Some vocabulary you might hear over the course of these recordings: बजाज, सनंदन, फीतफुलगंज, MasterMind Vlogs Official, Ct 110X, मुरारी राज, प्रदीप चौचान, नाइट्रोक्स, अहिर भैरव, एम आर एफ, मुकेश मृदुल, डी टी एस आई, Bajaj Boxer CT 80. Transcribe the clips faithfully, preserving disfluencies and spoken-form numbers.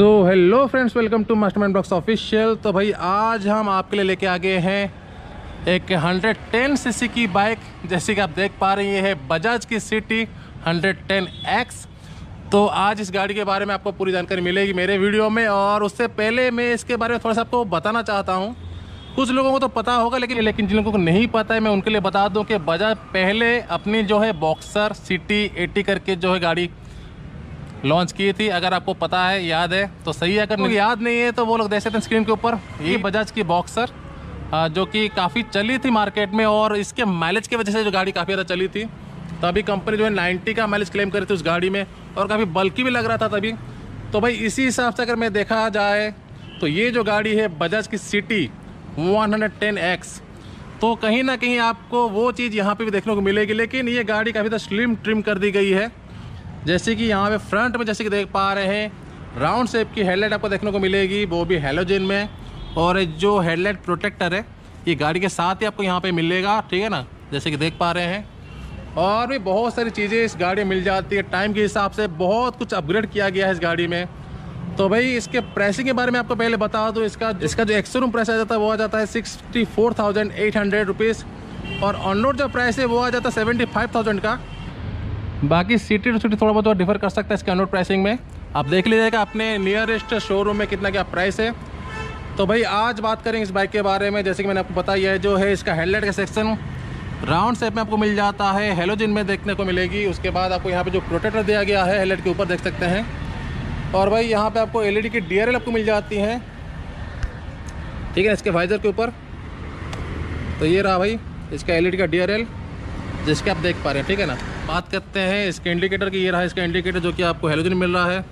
So hello friends, welcome to mastermind blogs official. तो भाई आज हम आपके लिए लेके आ गए हैं एक एक सौ दस सीसी की बाइक। जैसे कि आप देख पा रहे हैं ये है बजाज की सिटी एक सौ दस एक्स। तो आज इस गाड़ी के बारे में आपको पूरी जानकारी मिलेगी मेरे वीडियो में। और उससे पहले मैं इसके बारे में थोड़ा सा आपको बताना चाहता हूँ। कुछ लोगों को तो पता होगा, लेकिन लेकिन जिन लोगों को नहीं पता है मैं उनके लिए बता दूँ कि बजाज पहले अपनी जो है बॉक्सर सिटी अस्सी करके जो है गाड़ी लॉन्च की थी। अगर आपको पता है, याद है तो सही है, अगर नहीं याद नहीं है तो वो लोग देख सकते हैं स्क्रीन के ऊपर। ये बजाज की बॉक्सर जो कि काफ़ी चली थी मार्केट में, और इसके माइलेज की वजह से जो गाड़ी काफ़ी ज़्यादा चली थी। तो अभी कंपनी जो है नब्बे का माइलेज क्लेम कर रही थी उस गाड़ी में, और काफ़ी बल्कि भी लग रहा था तभी। तो भाई इसी हिसाब से अगर मैं देखा जाए तो ये जो गाड़ी है बजाज की सिटी एक सौ दस एक्स, तो कहीं ना कहीं आपको वो चीज़ यहाँ पर भी देखने को मिलेगी। लेकिन ये गाड़ी काफ़ी ज़्यादा स्लिम ट्रिम कर दी गई है। जैसे कि यहाँ पे फ्रंट में जैसे कि देख पा रहे हैं राउंड शेप की हेडलाइट आपको देखने को मिलेगी, वो भी हेलोजन में। और जो हेडलाइट प्रोटेक्टर है ये गाड़ी के साथ ही आपको यहाँ पे मिलेगा, ठीक है ना, जैसे कि देख पा रहे हैं। और भी बहुत सारी चीज़ें इस गाड़ी में मिल जाती है। टाइम के हिसाब से बहुत कुछ अपग्रेड किया गया है इस गाड़ी में। तो भाई इसके प्राइसिंग के बारे में आपको पहले बता दूँ। इसका इसका जो एक्सशोरूम प्राइस आ जाता है वो आ जाता है sixty four thousand eight hundred rupees, और ऑन रोड जो प्राइस है वो आ जाता है सेवेंटी फाइव थाउजेंड का। बाकी सिटी टू सिटी थोड़ा बहुत डिफर कर सकता है इसके अनोट प्राइसिंग में। आप देख लीजिएगा अपने नियरेस्ट शोरूम में कितना क्या प्राइस है। तो भाई आज बात करेंगे इस बाइक के बारे में। जैसे कि मैंने आपको बताया है, जो है इसका हेडलाइट का सेक्शन राउंड शेप में आपको मिल जाता है, हेलोजन में देखने को मिलेगी। उसके बाद आपको यहाँ पे जो प्रोटेक्टर दिया गया है हेडलाइट के ऊपर देख सकते हैं। और भाई यहाँ पर आपको एल ई डी की डी आर एल आपको मिल जाती है, ठीक है, इसके वाइजर के ऊपर। तो ये रहा भाई इसका एल ई डी का डी आर एल, जिसके आप देख पा रहे हैं, ठीक है ना। बात करते हैं इसके इंडिकेटर की। ये रहा इसका इंडिकेटर जो कि आपको हेलोजन मिल रहा है।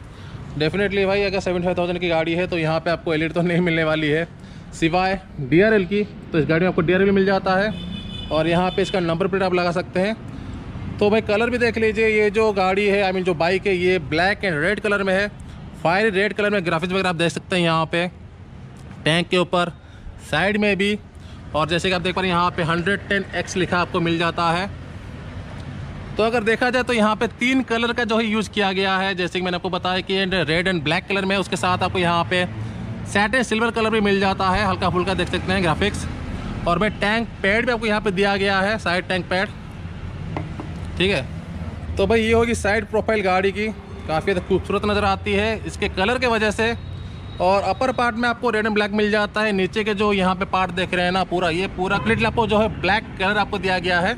डेफिनेटली भाई अगर पचहत्तर हज़ार की गाड़ी है तो यहाँ पे आपको एलईडी तो नहीं मिलने वाली है सिवाय डीआरएल की। तो इस गाड़ी में आपको डीआरएल भी मिल जाता है, और यहाँ पे इसका नंबर प्लेट आप लगा सकते हैं। तो भाई कलर भी देख लीजिए। ये जो गाड़ी है, आई मीन जो बाइक है, ये ब्लैक एंड रेड कलर में है। फायर रेड कलर में ग्राफिक्स वगैरह आप देख सकते हैं यहाँ पर टैंक के ऊपर, साइड में भी। और जैसे कि आप देख पा रहे हैं यहाँ पे एक सौ दस एक्स लिखा आपको मिल जाता है। तो अगर देखा जाए तो यहाँ पे तीन कलर का जो है यूज़ किया गया है। जैसे कि मैंने आपको बताया कि रेड एंड ब्लैक कलर में, उसके साथ आपको यहाँ पे सैटिन सिल्वर कलर भी मिल जाता है, हल्का फुल्का देख सकते हैं ग्राफिक्स। और भाई टैंक पैड भी आपको यहाँ पर दिया गया है, साइड टैंक पैड, ठीक है। तो भाई ये होगी साइड प्रोफाइल गाड़ी की, काफ़ी खूबसूरत नज़र आती है इसके कलर की वजह से। और अपर पार्ट में आपको रेड एंड ब्लैक मिल जाता है। नीचे के जो यहाँ पे पार्ट देख रहे हैं ना, पूरा ये पूरा क्लिट आपको जो है ब्लैक कलर आपको दिया गया है।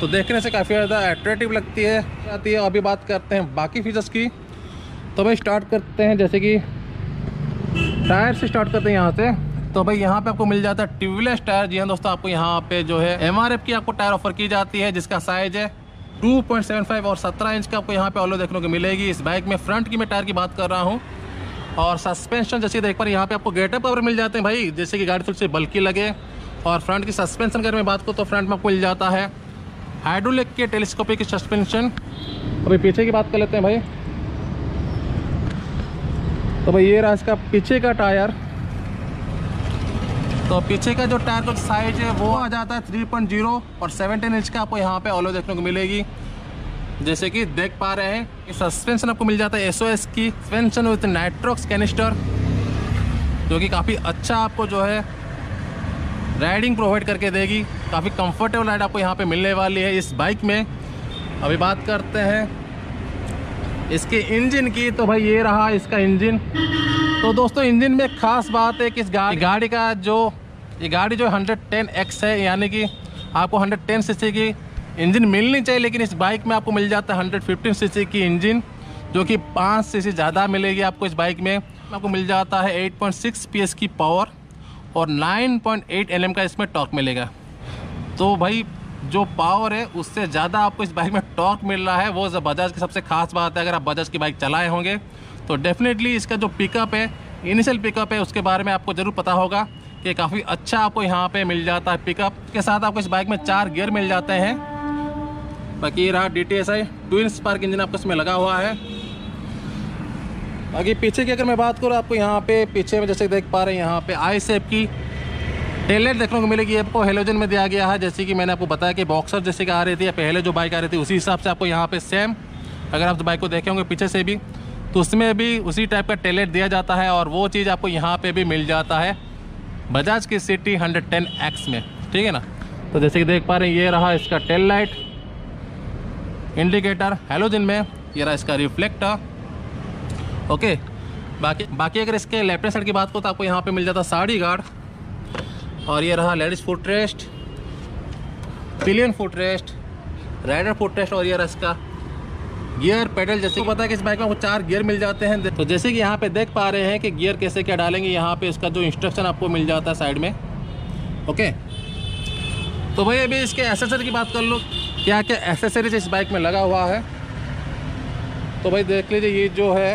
तो देखने से काफ़ी ज़्यादा अट्रैक्टिव लगती है आती है। अभी बात करते हैं बाकी फीचर्स की। तो भाई स्टार्ट करते हैं, जैसे कि टायर से स्टार्ट करते हैं यहाँ से। तो भाई यहाँ पर आपको मिल जाता है ट्यूबलेस टायर। जी हाँ दोस्तों, आपको यहाँ पर जो है एम आर एफ की आपको टायर ऑफर की जाती है, जिसका साइज़ है टू पॉइंट सेवन फाइव और सत्रह इंच का आपको यहाँ पर ऑलो देखने को मिलेगी इस बाइक में। फ्रंट की मैं टायर की बात कर रहा हूँ। और सस्पेंशन जैसे देख पर यहाँ पे आपको गेटअप कवर मिल जाते हैं भाई, जैसे कि गाड़ी थोड़ी सी बल्कि लगे। और फ्रंट की सस्पेंशन अगर मैं बात करूँ तो फ्रंट में आपको मिल जाता है हाइड्रोलिक के टेलीस्कोपिक सस्पेंशन। अभी पीछे की बात कर लेते हैं भाई। तो भाई ये रहा इसका पीछे का टायर। तो पीछे का जो टायर का साइज है वो आ जाता है थ्री पॉइंट जीरो और सेवनटीन इंच का आपको यहाँ पर ऑलो देखने को मिलेगी, जैसे कि देख पा रहे हैं। सस्पेंशन आपको मिल जाता है एसओएस की सस्पेंशन विथ नाइट्रोक्स कैनिस्टर, जो कि काफ़ी अच्छा आपको जो है राइडिंग प्रोवाइड करके देगी। काफ़ी कंफर्टेबल राइड आपको यहाँ पे मिलने वाली है इस बाइक में। अभी बात करते हैं इसके इंजन की। तो भाई ये रहा इसका इंजन। तो दोस्तों इंजन में ख़ास बात है कि इस गाड़ी गाड़ी का जो ये गाड़ी जो एक सौ दस एक्स है, यानी कि आपको एक सौ दस सीसी की इंजन मिलनी चाहिए, लेकिन इस बाइक में आपको मिल जाता है एक सौ पंद्रह सीसी की इंजन, जो कि पाँच सीसी ज़्यादा मिलेगी आपको इस बाइक में। आपको मिल जाता है आठ पॉइंट छह पीएस की पावर और नौ पॉइंट आठ एलएम का इसमें टॉर्क मिलेगा। तो भाई जो पावर है उससे ज़्यादा आपको इस बाइक में टॉर्क मिल रहा है, वो बजाज की सबसे खास बात है। अगर आप बजाज की बाइक चलाए होंगे तो डेफिनेटली इसका जो पिकअप है, इनिशियल पिकअप है, उसके बारे में आपको ज़रूर पता होगा कि काफ़ी अच्छा आपको यहाँ पर मिल जाता है पिकअप के साथ। आपको इस बाइक में चार गियर मिल जाते हैं। बाकी ये रहा डी टी एस आई twin spark engine आपको इसमें लगा हुआ है। बाकी पीछे की अगर मैं बात करूँ, आपको यहाँ पे पीछे में जैसे देख पा रहे हैं यहाँ पे आई शेप की टेललाइट देखने को मिलेगी। आपको हेलोजन में दिया गया है, जैसे कि मैंने आपको बताया कि बॉक्सर जैसे कि आ रही थी या पहले जो बाइक आ रही थी उसी हिसाब से आपको यहाँ पे सेम, अगर आप तो बाइक को देखे होंगे पीछे से भी तो उसमें भी उसी टाइप का टैलेंट दिया जाता है और वो चीज़ आपको यहाँ पे भी मिल जाता है बजाज की सिटी वन टेन एक्स में, ठीक है ना। तो जैसे कि देख पा रहे हैं ये रहा इसका टेल लाइट, इंडिकेटर, हैलोजन में ये रहा इसका रिफ्लेक्टर, ओके। बाकी बाकी अगर इसके लेफ्ट हैंड साइड की बात करो तो आपको यहाँ पे मिल जाता साड़ी गार्ड, और ये रहा ladies foot rest, pillion foot rest, rider foot rest, और ये रहा इसका गियर पेडल। जैसे पता है कि इस बाइक में आपको चार गियर मिल जाते हैं, तो जैसे कि यहाँ पे देख पा रहे हैं कि गियर कैसे क्या डालेंगे, यहाँ पे इसका जो इंस्ट्रक्शन आपको मिल जाता है साइड में, ओके। तो भाई अभी इसके एसेसरी की बात कर लो, क्या क्या एसेसरीज इस बाइक में लगा हुआ है। तो भाई देख लीजिए ये जो है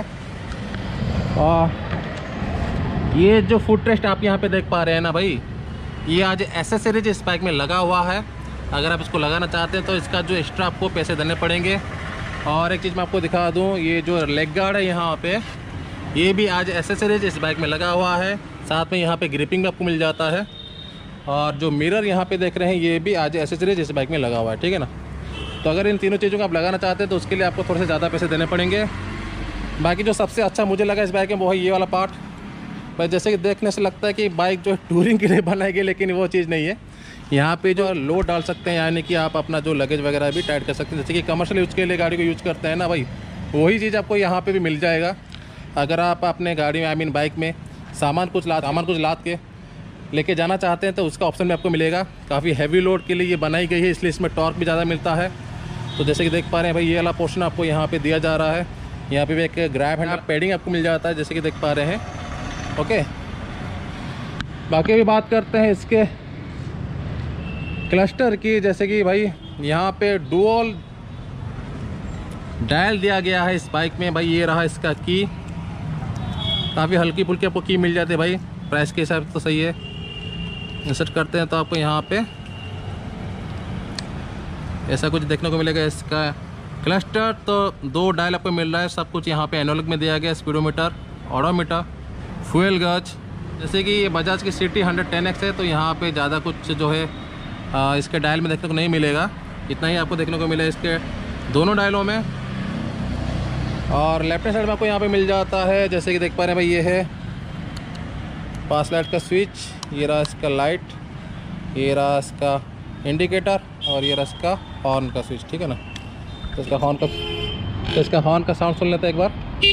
आ, ये जो फुट रेस्ट आप यहाँ पर देख पा रहे हैं ना भाई, ये आज एसेसरीज इस बाइक में लगा हुआ है। अगर आप इसको लगाना चाहते हैं तो इसका जो एक्स्ट्रा आपको पैसे देने पड़ेंगे। और एक चीज़ मैं आपको दिखा दूं, ये जो लेग गार्ड है यहाँ पे, ये भी आज एसेसरीज इस बाइक में लगा हुआ है। साथ में यहाँ पे ग्रिपिंग भी आपको मिल जाता है, और जो मिरर यहाँ पे देख रहे हैं ये भी आज एसेसरीज इस बाइक में लगा हुआ है, ठीक है ना। तो अगर इन तीनों चीज़ों को आप लगाना चाहते हैं तो उसके लिए आपको थोड़े से ज़्यादा पैसे देने पड़ेंगे। बाकी जो सबसे अच्छा मुझे लगा इस बाइक में वो है ये वाला पार्ट। पर जैसे कि देखने से लगता है कि बाइक जो टूरिंग के लिए बनाई गई, लेकिन वो चीज़ नहीं है। यहाँ पे जो लोड डाल सकते हैं, यानी कि आप अपना जो लगेज वगैरह भी टाइट कर सकते हैं, जैसे कि कमर्शियल यूज़ के लिए गाड़ी को यूज़ करते हैं ना भाई, वही चीज़ आपको यहाँ पे भी मिल जाएगा। अगर आप अपने गाड़ी में आई मीन बाइक में सामान कुछ लाद सामान कुछ लाद के लेके जाना चाहते हैं तो उसका ऑप्शन भी आपको मिलेगा। काफ़ी हैवी लोड के लिए ये बनाई गई है, इसलिए इसमें टॉर्क भी ज़्यादा मिलता है। तो जैसे कि देख पा रहे हैं भाई ये वाला पोर्शन आपको यहाँ पर दिया जा रहा है। यहाँ पर भी एक ग्रैब हैंडल पैडिंग आपको मिल जाता है, जैसे कि देख पा रहे हैं, ओके। बाकी भी बात करते हैं इसके क्लस्टर की। जैसे कि भाई यहाँ पे डुअल डायल दिया गया है इस बाइक में। भाई ये रहा इसका की, काफ़ी हल्की फुल्की आपको की मिल जाती है भाई, प्राइस के हिसाब से तो सही है। सेट करते हैं तो आपको यहाँ पे ऐसा कुछ देखने को मिलेगा इसका क्लस्टर। तो दो डायल आपको मिल रहा है, सब कुछ यहाँ पे एनालॉग में दिया गया, स्पीडोमीटर, ओडोमीटर, फ्यूल गेज। जैसे कि ये बजाज की सिटी वन टेन एक्स है तो यहाँ पर ज़्यादा कुछ जो है आ, इसके डायल में देखने को नहीं मिलेगा, इतना ही आपको देखने को मिला इसके दोनों डायलों में। और लेफ्ट साइड में आपको यहाँ पे मिल जाता है, जैसे कि देख पा रहे हैं भाई ये है पास लाइट का स्विच, ये रहा इसका लाइट, ये रहा इसका इंडिकेटर, और ये रहा इसका हॉर्न का स्विच, ठीक है ना। तो इसका हॉर्न का तो इसका हॉर्न का साउंड सुन लेते हैं एक बार,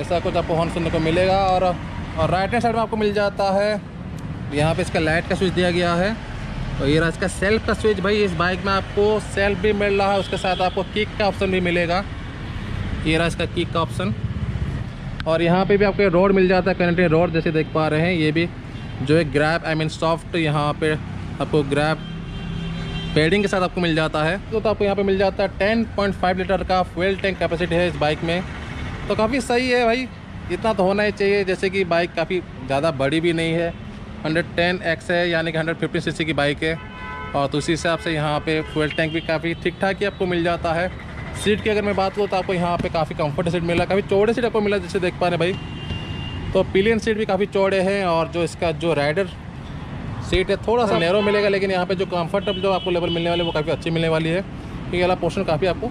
ऐसा कुछ आपको हॉर्न सुनने को मिलेगा। और, और राइट हैंड साइड में आपको मिल जाता है, यहाँ पे इसका लाइट का स्विच दिया गया है, और ये रहा इसका सेल्फ का स्विच। भाई इस बाइक में आपको सेल्फ भी मिल रहा है, उसके साथ आपको किक का ऑप्शन भी मिलेगा, ये रहा इसका किक का ऑप्शन। और यहाँ पे भी आपको रोड मिल जाता है, कनेक्टिंग रोड, जैसे देख पा रहे हैं। ये भी जो है ग्रैब आई मीन सॉफ्ट, यहाँ पे आपको ग्रैब पेडिंग के साथ आपको मिल जाता है। तो, तो आपको यहाँ पर मिल जाता है टेन पॉइंट फाइव लीटर का फ्यूल टैंक कैपेसिटी है इस बाइक में, तो काफ़ी सही है भाई, इतना तो होना ही चाहिए। जैसे कि बाइक काफ़ी ज़्यादा बड़ी भी नहीं है, वन टेन एक्स है, यानी कि वन फिफ्टी सीसी की बाइक है, और तो उसी हिसाब से यहाँ पे फ्यूल टैंक भी काफ़ी ठीक ठाक ही आपको मिल जाता है। सीट की अगर मैं बात करूँ तो आपको यहाँ पे काफ़ी कंफर्ट सीट मिला, काफ़ी चौड़े सीट आपको मिला, जैसे देख पा रहे भाई। तो पिलियन सीट भी काफ़ी चौड़े हैं, और जो इसका जो राइडर सीट है थोड़ा सा नैरो मिलेगा, लेकिन यहाँ पर जो कम्फर्ट जो आपको लेवल मिलने वाले वो काफ़ी अच्छी मिलने वाली है, क्योंकि वाला पोर्शन काफ़ी आपको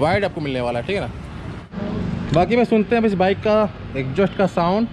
वाइड आपको मिलने वाला है, ठीक है ना। बाकी मैं सुनते हैं इस बाइक का एग्जॉस्ट का साउंड।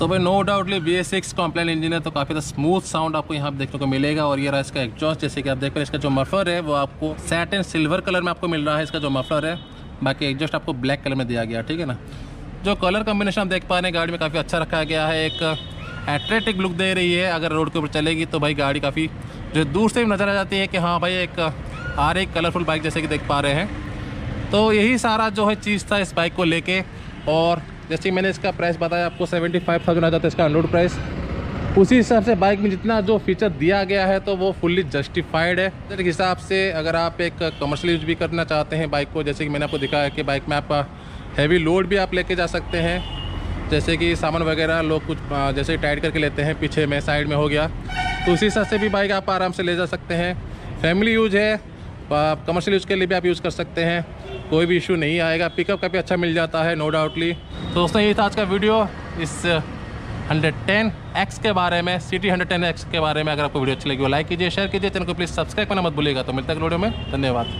तो भाई no doubtly B S six compliant engine है, तो काफ़ी ज़्यादा स्मूथ साउंड आपको यहाँ पे देखने को मिलेगा। और ये रहा इसका एग्जॉस्ट, जैसे कि आप देख रहे हैं इसका जो मफलर है वो आपको सैटिन सिल्वर कलर में आपको मिल रहा है, इसका जो मफलर है। बाकी एग्जॉस्ट आपको ब्लैक कलर में दिया गया, ठीक है ना। जो कलर कॉम्बिनेशन आप देख पा रहे हैं गाड़ी में काफ़ी अच्छा रखा गया है, एक एट्रेटिव लुक दे रही है। अगर रोड के ऊपर चलेगी तो भाई गाड़ी काफ़ी जो दूर से भी नज़र आ जाती है कि हाँ भाई एक आ रही कलरफुल बाइक, जैसे कि देख पा रहे हैं। तो यही सारा जो है चीज़ था इस बाइक को लेके, और जैसे कि मैंने इसका प्राइस बताया आपको सेवेंटी फाइव थाउजेंड आ जाता है इसका अनलोड प्राइस। उसी हिसाब से बाइक में जितना जो फीचर दिया गया है तो वो फुल्ली जस्टिफाइड है। इस हिसाब से अगर आप एक कमर्शियल यूज भी करना चाहते हैं बाइक को, जैसे कि मैंने आपको दिखाया कि बाइक में आप हैवी लोड भी आप लेके जा सकते हैं, जैसे कि सामान वगैरह लोग कुछ जैसे टाइट करके लेते हैं, पीछे में साइड में हो गया, तो उसी हिसाब से भी बाइक आप आराम से ले जा सकते हैं। फैमिली यूज है, कमर्शियल यूज के लिए भी आप यूज़ कर सकते हैं, कोई भी इशू नहीं आएगा। पिकअप का भी अच्छा मिल जाता है नो डाउटली। तो दोस्तों यही था आज का वीडियो इस वन टेन एक्स के बारे में, सिटी वन टेन एक्स के बारे में। अगर आपको वीडियो अच्छी लगी हो लाइक कीजिए, शेयर कीजिए, चैनल को प्लीज़ सब्सक्राइब करना मत भूलिएगा। तो मिलते हैं वीडियो में, धन्यवाद।